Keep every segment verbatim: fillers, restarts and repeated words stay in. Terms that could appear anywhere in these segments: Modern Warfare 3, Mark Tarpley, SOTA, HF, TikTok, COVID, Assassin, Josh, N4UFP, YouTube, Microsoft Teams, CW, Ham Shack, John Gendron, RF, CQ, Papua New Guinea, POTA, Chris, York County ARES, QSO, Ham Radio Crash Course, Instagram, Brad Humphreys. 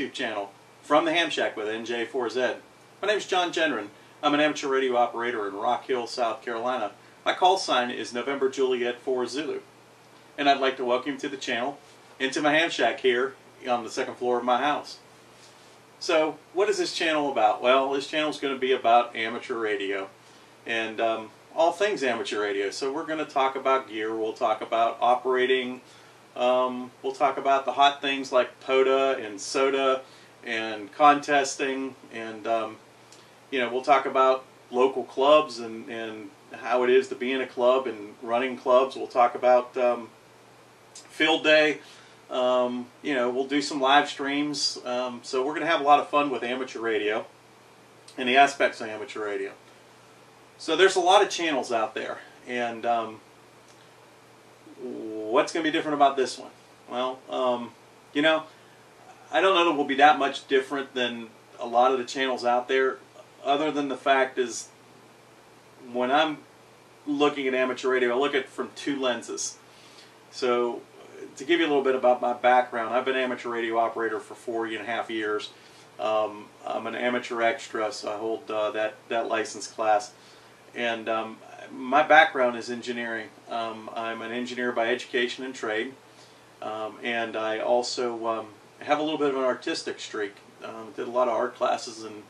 YouTube channel from the Ham Shack with N J four Z. My name is John Gendron. I'm an amateur radio operator in Rock Hill, South Carolina. My call sign is November Juliet four Zulu. And I'd like to welcome you to the channel and to my Ham Shack here on the second floor of my house. So what is this channel about? Well, this channel is going to be about amateur radio and um, all things amateur radio. So we're going to talk about gear, we'll talk about operating, um, we'll talk about the hot things like POTA and SOTA and contesting, and um, you know, we'll talk about local clubs and, and how it is to be in a club and running clubs. We'll talk about um, field day. Um, you know, we'll do some live streams. Um, so we're going to have a lot of fun with amateur radio and the aspects of amateur radio. So there's a lot of channels out there. And um, what's going to be different about this one? Well, um, you know, I don't know that we'll be that much different than a lot of the channels out there, other than the fact is when I'm looking at amateur radio, I look at it from two lenses. So to give you a little bit about my background, I've been an amateur radio operator for four and a half years. Um, I'm an amateur extra, so I hold uh, that, that license class. And um, my background is engineering. Um, I'm an engineer by education and trade. Um, and I also um, have a little bit of an artistic streak. Um, did a lot of art classes and,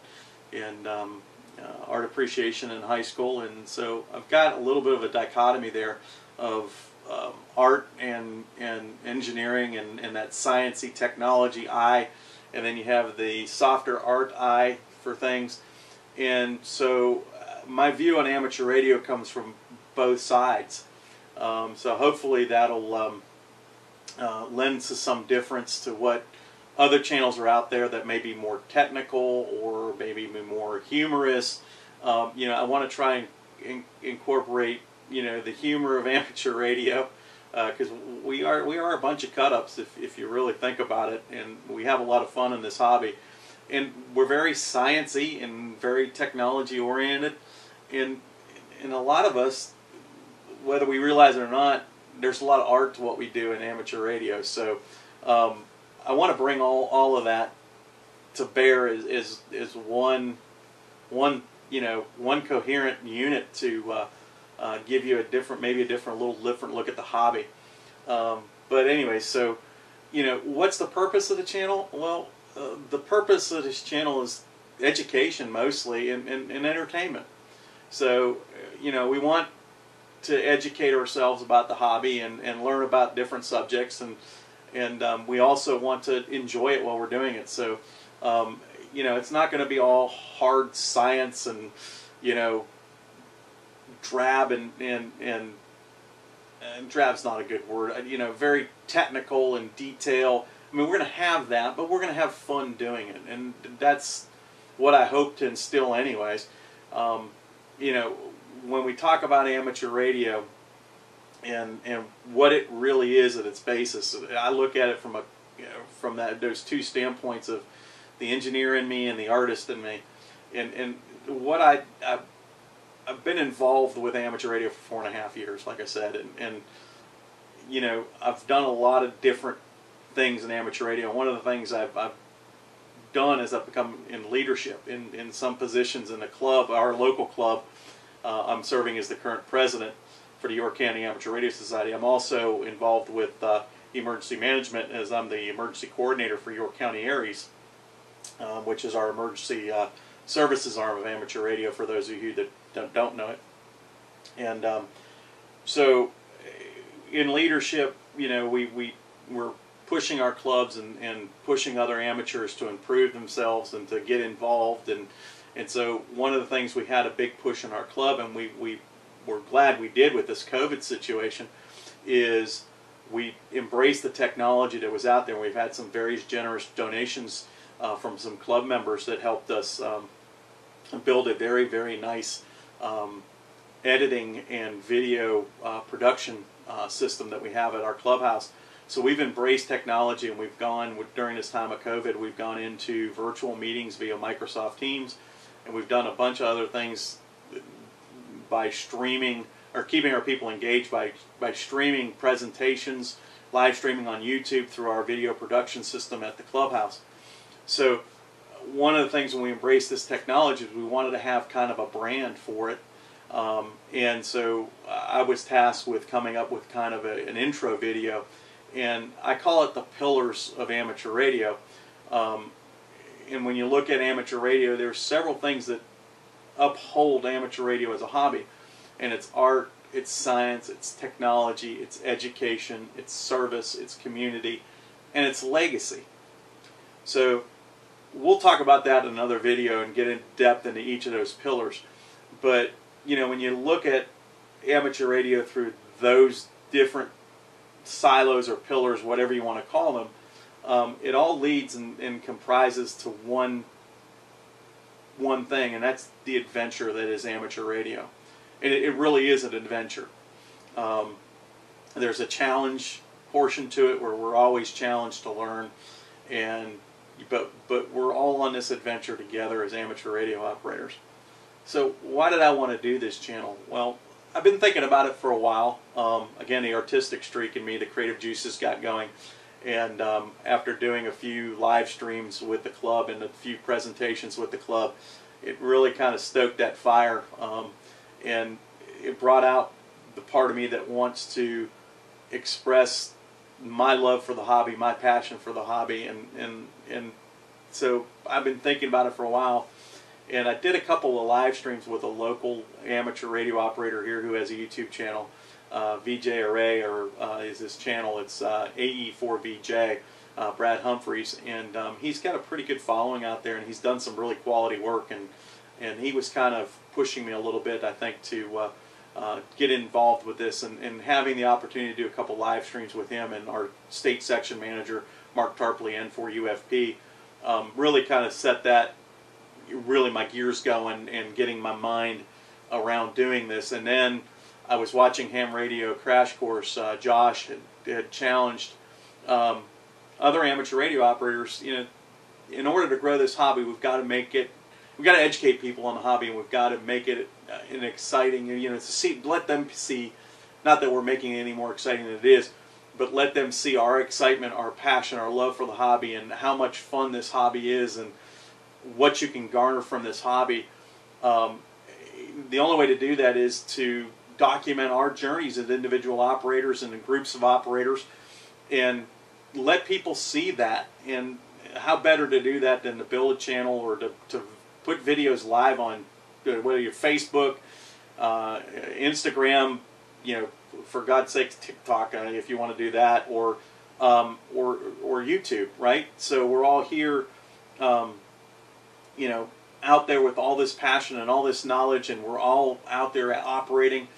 and um, uh, art appreciation in high school. And so I've got a little bit of a dichotomy there of Um, art and and engineering and, and that sciencey technology eye, and then you have the softer art eye for things. And so uh, my view on amateur radio comes from both sides, um, so hopefully that'll um, uh, lend to some difference to what other channels are out there that may be more technical or maybe more humorous. Um, you know, I want to try and in incorporate you know, the humor of amateur radio, because uh, we are we are a bunch of cut-ups if, if you really think about it, and we have a lot of fun in this hobby, and we're very sciencey and very technology oriented, and and a lot of us, whether we realize it or not, there's a lot of art to what we do in amateur radio. So um, I want to bring all all of that to bear as is is one one you know one coherent unit to uh, Uh, give you a different, maybe a different, a little different look at the hobby. Um, but anyway, so, you know, what's the purpose of the channel? Well, uh, the purpose of this channel is education mostly and, and, and entertainment. So, you know, we want to educate ourselves about the hobby and, and learn about different subjects, and, and um, we also want to enjoy it while we're doing it. So, um, you know, it's not going to be all hard science and, you know, drab and, and and and drab's not a good word, you know, very technical and detail. I mean, we're going to have that, but we're going to have fun doing it, and that's what I hope to instill anyways. Um, you know, when we talk about amateur radio and and what it really is at its basis, I look at it from a you know, from that those two standpoints of the engineer in me and the artist in me, and and what I, I I've been involved with amateur radio for four and a half years, like I said, and, and you know, I've done a lot of different things in amateur radio. One of the things I've, I've done is I've become in leadership in, in some positions in the club, our local club. Uh, I'm serving as the current president for the York County Amateur Radio Society. I'm also involved with uh, emergency management, as I'm the emergency coordinator for York County ARES, uh, which is our emergency uh, services arm of amateur radio, for those of you that don't know it. And um, so in leadership, you know, we, we, we're pushing our clubs and, and pushing other amateurs to improve themselves and to get involved. And, and so one of the things, we had a big push in our club, and we, we were glad we did with this COVID situation, is we embraced the technology that was out there. We've had some very generous donations uh, from some club members that helped us um, build a very, very nice Um, editing and video uh, production uh, system that we have at our clubhouse. So we've embraced technology, and we've gone, during this time of COVID, we've gone into virtual meetings via Microsoft Teams, and we've done a bunch of other things by streaming, or keeping our people engaged by, by streaming presentations, live streaming on YouTube through our video production system at the clubhouse. So one of the things when we embraced this technology is we wanted to have kind of a brand for it. Um, and so I was tasked with coming up with kind of a, an intro video, and I call it the pillars of amateur radio. Um, and when you look at amateur radio, there's several things that uphold amateur radio as a hobby, and it's art, it's science, it's technology, it's education, it's service, it's community, and it's legacy. So we'll talk about that in another video and get in depth into each of those pillars. But you know, when you look at amateur radio through those different silos or pillars, whatever you want to call them, um, it all leads and, and comprises to one one thing, and that's the adventure that is amateur radio. And it, it really is an adventure. Um, there's a challenge portion to it where we're always challenged to learn, and but but we're all on this adventure together as amateur radio operators. So why did I want to do this channel? Well, I've been thinking about it for a while. Um, again, the artistic streak in me, the creative juices got going. And um, after doing a few live streams with the club and a few presentations with the club, it really kind of stoked that fire. Um, and it brought out the part of me that wants to express my love for the hobby, my passion for the hobby. And, and, and so I've been thinking about it for a while. And I did a couple of live streams with a local amateur radio operator here who has a YouTube channel, uh, V J Array, or uh, is his channel. It's uh, A E four V J, uh, Brad Humphreys, and um, he's got a pretty good following out there, and he's done some really quality work. and And he was kind of pushing me a little bit, I think, to uh, uh, get involved with this, and, and having the opportunity to do a couple live streams with him and our state section manager, Mark Tarpley, N four U F P, um, really kind of set that. Really my gears going and getting my mind around doing this. And then I was watching Ham Radio Crash Course. Uh, Josh had, had challenged um, other amateur radio operators, you know, in order to grow this hobby, we've got to make it, we've got to educate people on the hobby, and we've got to make it an exciting, you know, to see, let them see, not that we're making it any more exciting than it is, but let them see our excitement, our passion, our love for the hobby, and how much fun this hobby is, and what you can garner from this hobby. Um, the only way to do that is to document our journeys as individual operators and in groups of operators, and let people see that. And how better to do that than to build a channel, or to, to put videos live on whether your Facebook, uh, Instagram, you know, for God's sake, TikTok, uh, if you want to do that, or um, or or YouTube, right? So we're all here. Um, you know, out there with all this passion and all this knowledge, and we're all out there operating,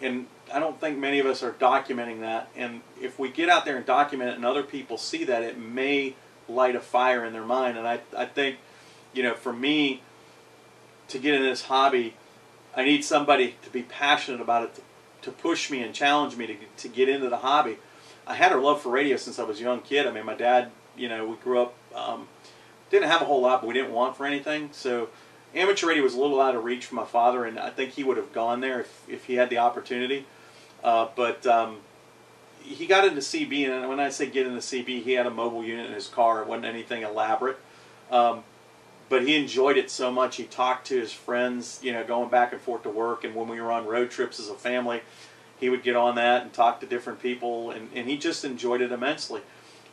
and I don't think many of us are documenting that. And if we get out there and document it, and other people see that, it may light a fire in their mind. And I, I think, you know, for me to get in this hobby, I need somebody to be passionate about it, to, to push me and challenge me to, to get into the hobby. I had a love for radio since I was a young kid. I mean, my dad, you know, we grew up, um, didn't have a whole lot, but we didn't want for anything. So amateur radio was a little out of reach for my father, and I think he would have gone there if, if he had the opportunity. Uh, but um, he got into C B, and when I say get into C B, he had a mobile unit in his car. It wasn't anything elaborate. Um, but he enjoyed it so much. He talked to his friends, you know, going back and forth to work. And when we were on road trips as a family, he would get on that and talk to different people. And, and he just enjoyed it immensely.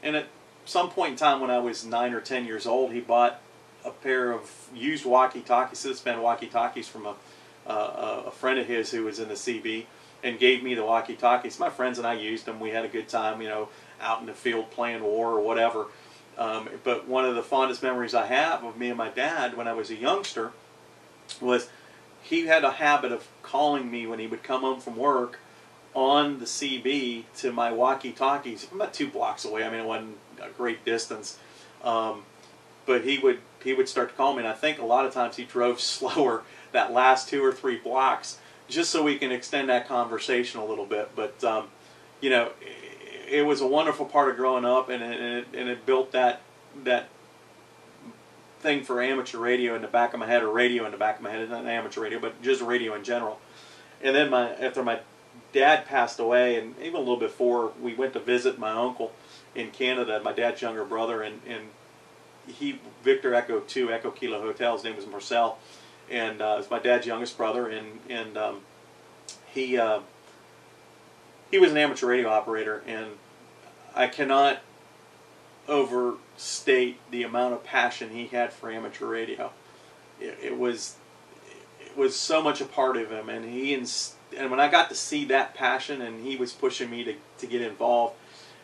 And it some point in time when I was nine or ten years old, he bought a pair of used walkie-talkies, spent walkie-talkies from a, uh, a friend of his who was in the C B, and gave me the walkie-talkies. My friends and I used them. We had a good time, you know, out in the field playing war or whatever. Um, but one of the fondest memories I have of me and my dad when I was a youngster was he had a habit of calling me when he would come home from work on the C B to my walkie-talkies. I'm about two blocks away. I mean, it wasn't a great distance, um, but he would he would start to call me, and I think a lot of times he drove slower that last two or three blocks just so we can extend that conversation a little bit. But um, you know, it, it was a wonderful part of growing up, and it, and, it, and it built that that thing for amateur radio in the back of my head, or radio in the back of my head, not amateur radio, but just radio in general. And then my after my dad passed away, and even a little before, we went to visit my uncle in Canada, my dad's younger brother, and, and he Victor Echo Two Echo Kilo Hotel. His name was Marcel, and uh, it's my dad's youngest brother, and and um, he uh, he was an amateur radio operator, and I cannot overstate the amount of passion he had for amateur radio. It, it was it was so much a part of him, and he inst and when I got to see that passion, and he was pushing me to to get involved,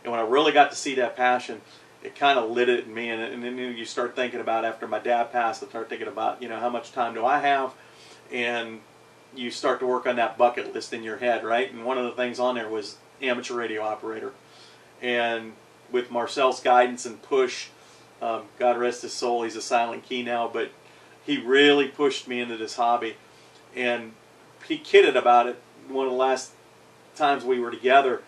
and when I really got to see that passion, it kind of lit it in me, and, and then you start thinking about, after my dad passed, I start thinking about, you know, how much time do I have, and you start to work on that bucket list in your head, right? And one of the things on there was amateur radio operator, and with Marcel's guidance and push, um, God rest his soul, he's a silent key now, but he really pushed me into this hobby, and he kidded about it. One of the last times we were together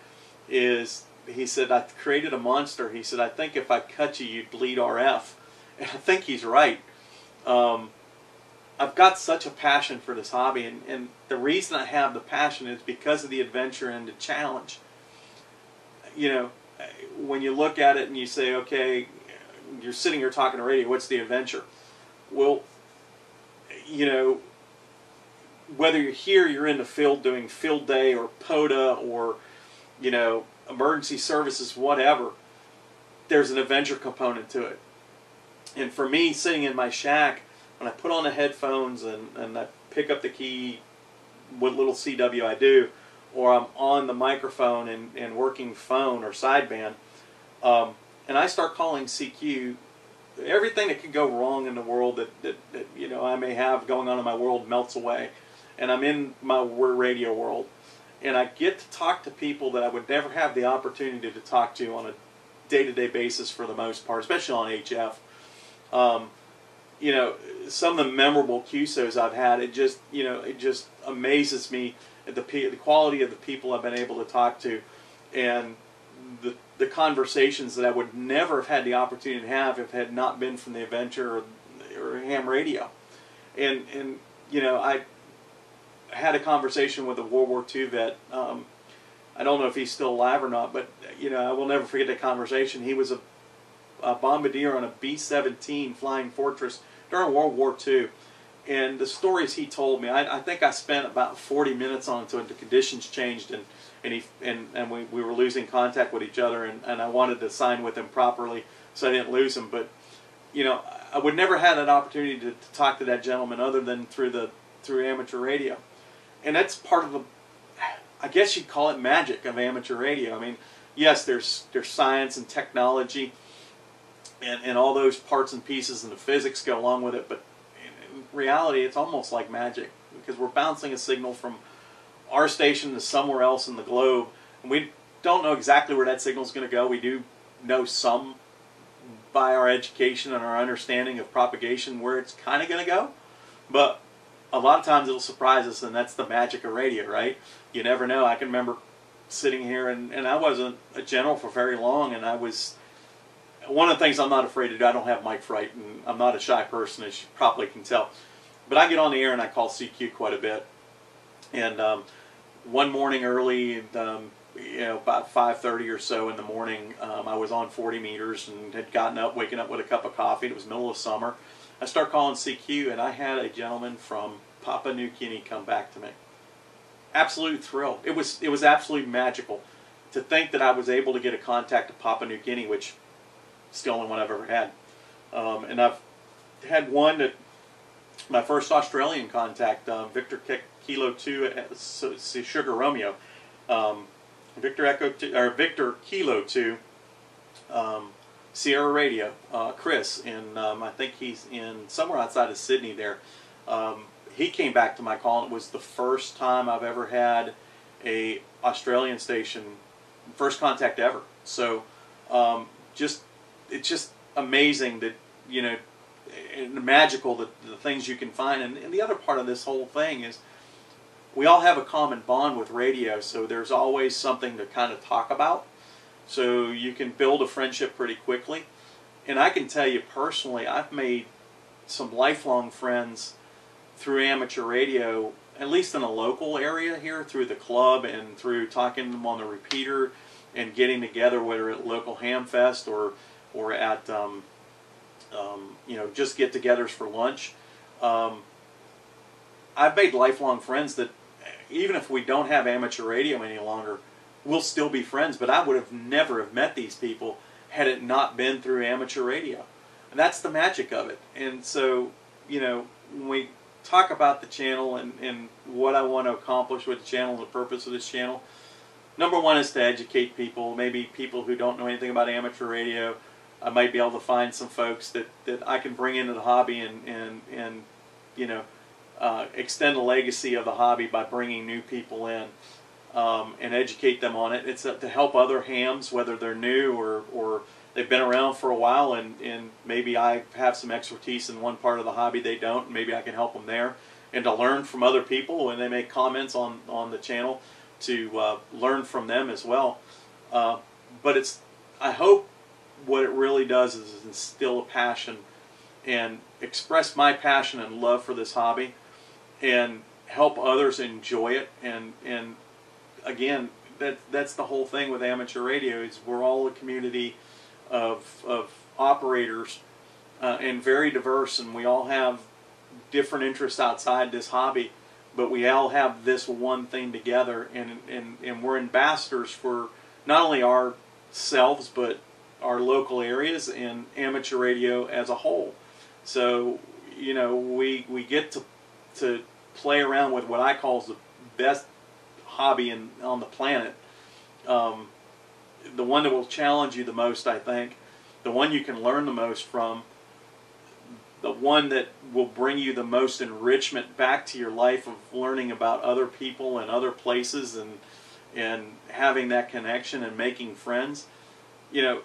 is, he said, I created a monster. He said, I think if I cut you, you'd bleed R F. And I think he's right. Um, I've got such a passion for this hobby, and, and the reason I have the passion is because of the adventure and the challenge. You know, when you look at it and you say, okay, you're sitting here talking to radio, what's the adventure? Well, you know, whether you're here, you're in the field doing field day or POTA or, you know, emergency services, whatever, there's an adventure component to it. And for me, sitting in my shack, when I put on the headphones and, and I pick up the key, what little C W I do, or I'm on the microphone and, and working phone or sideband, um, and I start calling C Q, everything that could go wrong in the world that, that, that you know I may have going on in my world melts away, and I'm in my radio world. And I get to talk to people that I would never have the opportunity to talk to on a day-to-day basis for the most part, especially on H F. Um, you know, some of the memorable Q S Os I've had, it just, you know, it just amazes me at the, the quality of the people I've been able to talk to, and the, the conversations that I would never have had the opportunity to have if it had not been from the adventure or, or ham radio. And, and, you know, I... I had a conversation with a World War Two vet. Um, I don't know if he's still alive or not, but you know, I will never forget that conversation. He was a, a bombardier on a B seventeen Flying Fortress during World War Two, and the stories he told me, I, I think I spent about forty minutes on it until the conditions changed, and and he and and we, we were losing contact with each other, and and I wanted to sign with him properly so I didn't lose him. But you know, I would never have that opportunity to, to talk to that gentleman other than through the through amateur radio. And that's part of the, I guess you'd call it magic of amateur radio. I mean, yes, there's there's science and technology and, and all those parts and pieces and the physics go along with it, but in reality, it's almost like magic, because we're bouncing a signal from our station to somewhere else in the globe, and we don't know exactly where that signal's going to go. We do know some by our education and our understanding of propagation where it's kind of going to go, but a lot of times it'll surprise us, and that's the magic of radio, right? You never know. I can remember sitting here, and, and I wasn't a general for very long, and I was, one of the things I'm not afraid to do, I don't have mic fright, and I'm not a shy person, as you probably can tell. But I get on the air, and I call C Q quite a bit. And um, one morning early, um, you know, about five thirty or so in the morning, um, I was on forty meters and had gotten up, waking up with a cup of coffee. It was middle of summer. I start calling C Q, and I had a gentleman from Papua New Guinea come back to me. Absolute thrill. It was it was absolutely magical to think that I was able to get a contact to Papua New Guinea, which is the only one I've ever had. Um, and I've had one that my first Australian contact, um, Victor Kilo Two Sierra Romeo, um, Victor Echo Two, or Victor Kilo Two. Um, Sierra Radio, uh, Chris, and um, I think he's in somewhere outside of Sydney there. Um, he came back to my call, and it was the first time I've ever had a Australian station, first contact ever. So um, just it's just amazing that, you know, and magical that the things you can find. And, and the other part of this whole thing is we all have a common bond with radio, so there's always something to kind of talk about. So you can build a friendship pretty quickly. And I can tell you personally, I've made some lifelong friends through amateur radio, at least in a local area here, through the club and through talking to them on the repeater and getting together, whether at local ham fest or, or at um, um, you know, just get-togethers for lunch. Um, I've made lifelong friends that, even if we don't have amateur radio any longer, we'll still be friends. But I would have never have met these people had it not been through amateur radio. And that's the magic of it. And so, you know, when we talk about the channel and, and what I want to accomplish with the channel, the purpose of this channel, number one is to educate people, maybe people who don't know anything about amateur radio. I might be able to find some folks that, that I can bring into the hobby and, and, and you know, uh, extend the legacy of the hobby by bringing new people in um, and educate them on it. It's to help other hams, whether they're new or, or they've been around for a while and, and maybe I have some expertise in one part of the hobby they don't, and maybe I can help them there. And to learn from other people when they make comments on, on the channel, to uh, learn from them as well. Uh, but it's, I hope what it really does is instill a passion and express my passion and love for this hobby and help others enjoy it. And, and again, that, that's the whole thing with amateur radio, is we're all a community of, of operators uh, and very diverse, and we all have different interests outside this hobby, but we all have this one thing together, and, and, and we're ambassadors for not only ourselves, but our local areas and amateur radio as a whole. So, you know, we, we get to, to play around with what I call the best hobby in, on the planet. Um, the one that will challenge you the most, I think. The one you can learn the most from. The one that will bring you the most enrichment back to your life of learning about other people and other places and, and having that connection and making friends. You know,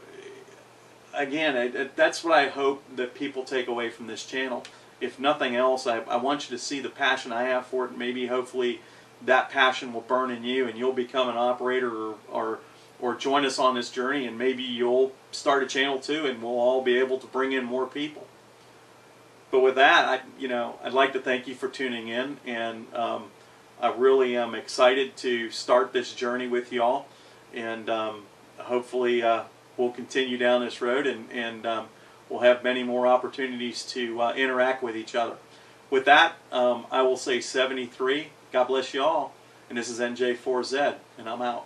again, I, I, that's what I hope that people take away from this channel. If nothing else, I, I want you to see the passion I have for it, and maybe hopefully that passion will burn in you and you'll become an operator or, or, or join us on this journey, and maybe you'll start a channel too, and we'll all be able to bring in more people. But with that, I, you know, I'd like to thank you for tuning in, and um, I really am excited to start this journey with y'all, and um, hopefully uh, we'll continue down this road, and, and um, we'll have many more opportunities to uh, interact with each other. With that, um, I will say seventy-three, God bless y'all, and this is N J four Z, and I'm out.